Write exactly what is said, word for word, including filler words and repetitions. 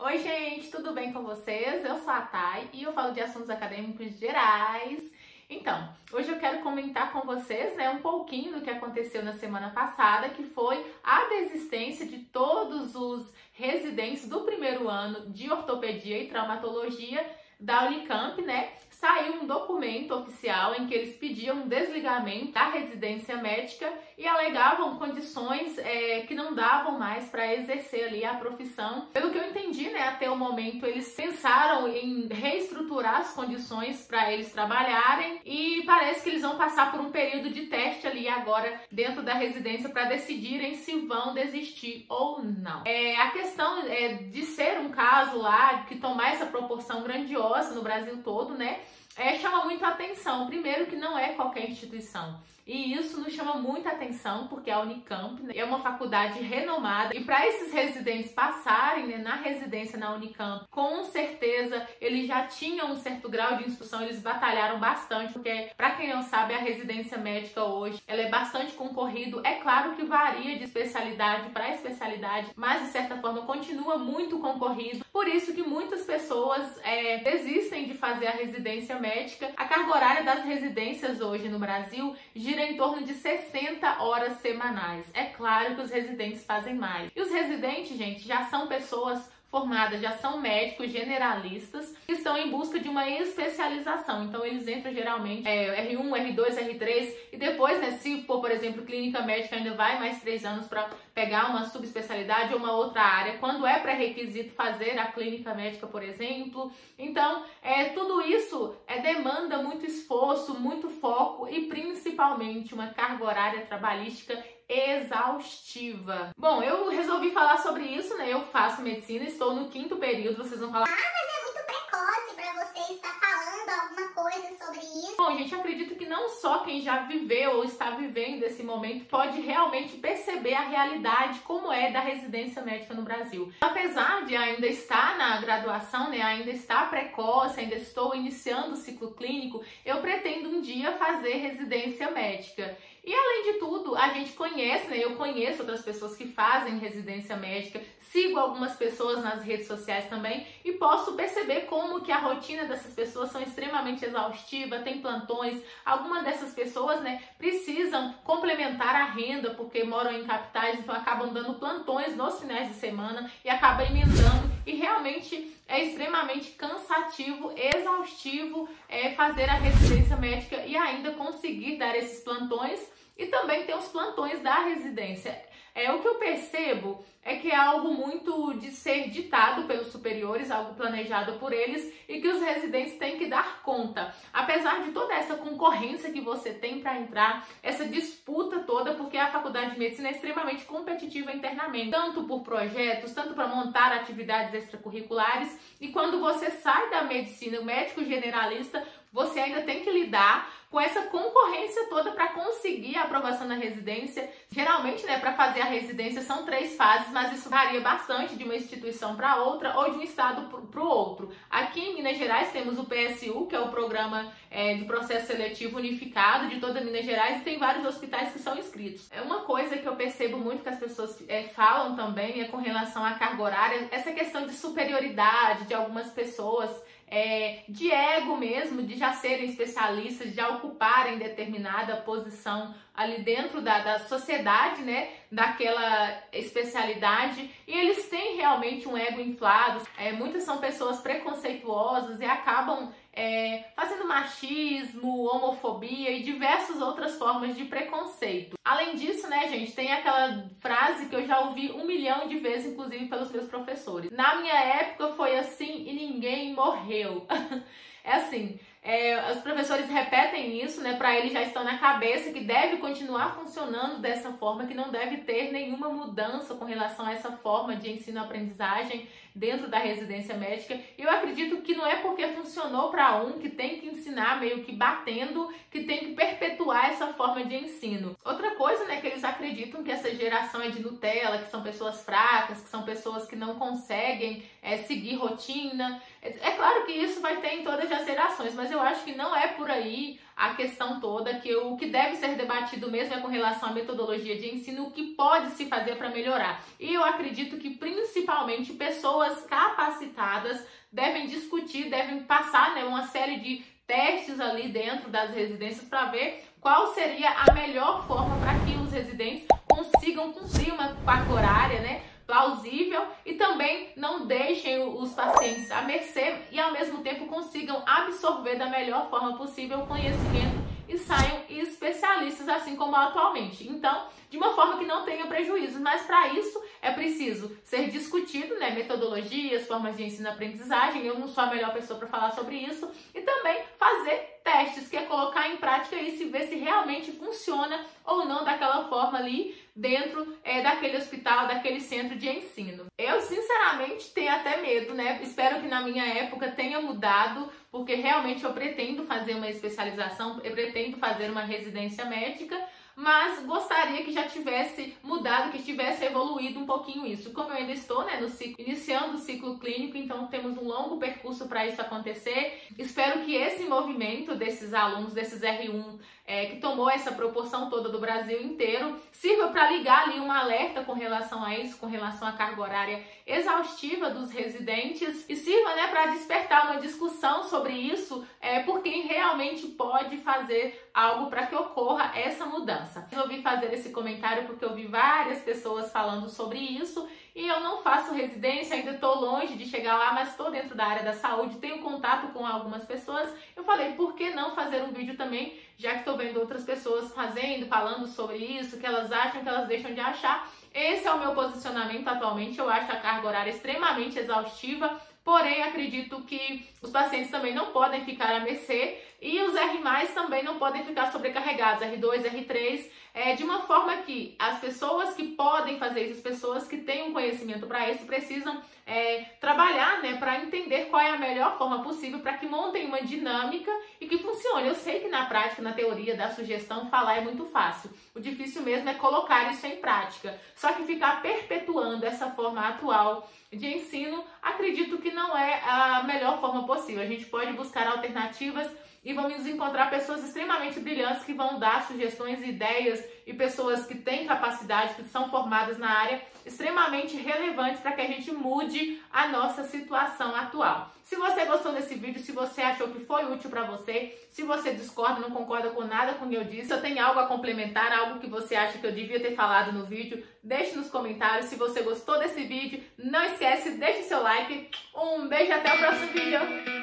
Oi gente, tudo bem com vocês? Eu sou a Thay e eu falo de assuntos acadêmicos gerais. Então, hoje eu quero comentar com vocês né, um pouquinho do que aconteceu na semana passada, que foi a desistência de todos os residentes do primeiro ano de Ortopedia e Traumatologia da Unicamp, né? Saiu um documento oficial em que eles pediam um desligamento da residência médica e alegavam condições é, que não davam mais para exercer ali a profissão. Pelo que eu entendi, né, até o momento eles pensaram em reestruturar as condições para eles trabalharem e parece que eles vão passar por um período de teste ali agora dentro da residência para decidirem se vão desistir ou não. É, a questão é, de ser um caso lá que tomar essa proporção grandiosa no Brasil todo, né? É, chama muito a atenção. Primeiro que não é qualquer instituição. E isso nos chama muita atenção porque a Unicamp né, é uma faculdade renomada e para esses residentes passarem né, na residência na Unicamp, com certeza eles já tinham um certo grau de instrução, eles batalharam bastante, porque para quem não sabe, a residência médica hoje, ela é bastante concorrida. É claro que varia de especialidade para especialidade, mas de certa forma continua muito concorrido. Por isso que muitas pessoas é, desistem de fazer a residência médica. A carga horária das residências hoje no Brasil gira em torno de sessenta horas semanais. É claro que os residentes fazem mais. E os residentes, gente, já são pessoas formadas, já são médicos generalistas que estão em busca de uma especialização. Então eles entram geralmente é, R um, R dois, R três e depois, né, se for, por exemplo, clínica médica, ainda vai mais três anos para pegar uma subespecialidade ou uma outra área, quando é pré-requisito fazer a clínica médica, por exemplo. Então, é, tudo isso é, demanda muito esforço, muito foco e principalmente uma carga horária trabalhística exaustiva. Bom, eu resolvi falar sobre isso, né? Eu faço medicina, estou no quinto período, vocês vão falar... Ah, mas é muito precoce pra você estar falando alguma coisa sobre isso. Bom, gente, acredito que não só quem já viveu ou está vivendo esse momento pode realmente perceber a realidade como é da residência médica no Brasil. Apesar de ainda estar na graduação, né? Ainda estar precoce, ainda estou iniciando o ciclo clínico, eu pretendo um dia fazer residência médica. E além de tudo, a gente conhece, né? Eu conheço outras pessoas que fazem residência médica, sigo algumas pessoas nas redes sociais também e posso perceber como que a rotina dessas pessoas são extremamente exaustiva, tem plantões, algumas dessas pessoas, né, precisam complementar a renda porque moram em capitais, então acabam dando plantões nos finais de semana e acabam emendando e realmente é extremamente cansativo, exaustivo é, fazer a residência médica e ainda conseguir dar esses plantões e também ter os plantões da residência. É, o que eu percebo é que é algo muito de ser ditado pelos superiores, algo planejado por eles e que os residentes têm que dar conta. Apesar de toda essa concorrência que você tem para entrar, essa disputa toda, porque a faculdade de medicina é extremamente competitiva internamente, tanto por projetos, tanto para montar atividades extracurriculares e quando você sai da medicina, o médico generalista, você ainda tem que lidar com essa concorrência toda para conseguir a aprovação na residência. Geralmente, né, para fazer a residência são três fases, mas isso varia bastante de uma instituição para outra ou de um estado para o outro. Aqui em Minas Gerais temos o P S U, que é o Programa é, de Processo Seletivo Unificado de toda Minas Gerais, e tem vários hospitais que são inscritos. É uma coisa que eu percebo muito que as pessoas é, falam também é com relação à carga horária, essa questão de superioridade de algumas pessoas, É, de ego mesmo, de já serem especialistas, de já ocuparem determinada posição ali dentro da, da sociedade, né, daquela especialidade, e eles têm realmente um ego inflado, é, muitas são pessoas preconceituosas e acabam é, fazendo machismo, homofobia e diversas outras formas de preconceito. Além disso, né, gente, tem aquela frase que eu já ouvi um milhão de vezes, inclusive pelos meus professores. Na minha época foi assim e ninguém morreu. É assim, é, os professores repetem isso, né, para eles já estão na cabeça que deve continuar funcionando dessa forma, que não deve ter nenhuma mudança com relação a essa forma de ensino-aprendizagem dentro da residência médica. Eu acredito que não é porque funcionou para um que tem que ensinar meio que batendo, que tem que perpetuar essa forma de ensino. Outra coisa, né, que eles acreditam que essa geração é de Nutella, que são pessoas fracas, que são pessoas que não conseguem é, seguir rotina. É claro que isso vai ter em todas as gerações, mas eu acho que não é por aí. a questão toda, que o que deve ser debatido mesmo é com relação à metodologia de ensino, o que pode se fazer para melhorar. E eu acredito que principalmente pessoas capacitadas devem discutir, devem passar, né, uma série de testes ali dentro das residências para ver qual seria a melhor forma para que os residentes consigam cumprir uma carga horária, né, plausível, e também não deixem os pacientes à mercê e ao mesmo tempo consigam absorver da melhor forma possível o conhecimento e saiam especialistas, assim como atualmente. Então, de uma forma que não tenha prejuízos, mas para isso é preciso ser discutido, né, metodologias, formas de ensino-aprendizagem. Eu não sou a melhor pessoa para falar sobre isso, e também fazer testes, que é colocar em prática e se ver se realmente funciona ou não daquela forma ali dentro é, daquele hospital, daquele centro de ensino. Eu, sinceramente, tenho até medo, né? Espero que na minha época tenha mudado, porque realmente eu pretendo fazer uma especialização, eu pretendo fazer uma residência médica, mas gostaria que já tivesse mudado, que tivesse evoluído um pouquinho isso. Como eu ainda estou, né, no ciclo, iniciando o ciclo clínico, então temos um longo percurso para isso acontecer. Espero que esse movimento desses alunos, desses R um, é, que tomou essa proporção toda do Brasil inteiro, sirva para ligar ali um alerta com relação a isso, com relação à carga horária exaustiva dos residentes, e sirva, né, para despertar uma discussão sobre isso, é, por quem realmente pode fazer algo para que ocorra essa mudança. Resolvi fazer esse comentário porque eu vi várias pessoas falando sobre isso. E eu não faço residência, ainda estou longe de chegar lá, mas estou dentro da área da saúde, tenho contato com algumas pessoas. Eu falei, por que não fazer um vídeo também, já que estou vendo outras pessoas fazendo, falando sobre isso, que elas acham, que elas deixam de achar. Esse é o meu posicionamento atualmente. Eu acho a carga horária extremamente exaustiva, porém acredito que os pacientes também não podem ficar à mercê e os R mais também não podem ficar sobrecarregados, R dois, R três, é, de uma forma que as pessoas que podem fazer isso, as pessoas que têm um conhecimento para isso, precisam é, trabalhar, né, para entender qual é a melhor forma possível para que montem uma dinâmica e que funcione. Eu sei que na prática, na teoria da sugestão, falar é muito fácil. O difícil mesmo é colocar isso em prática. Só que ficar perpetuando essa forma atual de ensino, acredito que não é a melhor forma possível. A gente pode buscar alternativas e vamos encontrar pessoas extremamente brilhantes que vão dar sugestões, ideias, e pessoas que têm capacidade, que são formadas na área, extremamente relevantes para que a gente mude a nossa situação atual. Se você gostou desse vídeo, se você achou que foi útil para você, se você discorda, não concorda com nada com o que eu disse, se eu tenho algo a complementar, algo que você acha que eu devia ter falado no vídeo, deixe nos comentários. Se você gostou desse vídeo, não esquece, deixe seu like. Um beijo e até o próximo vídeo!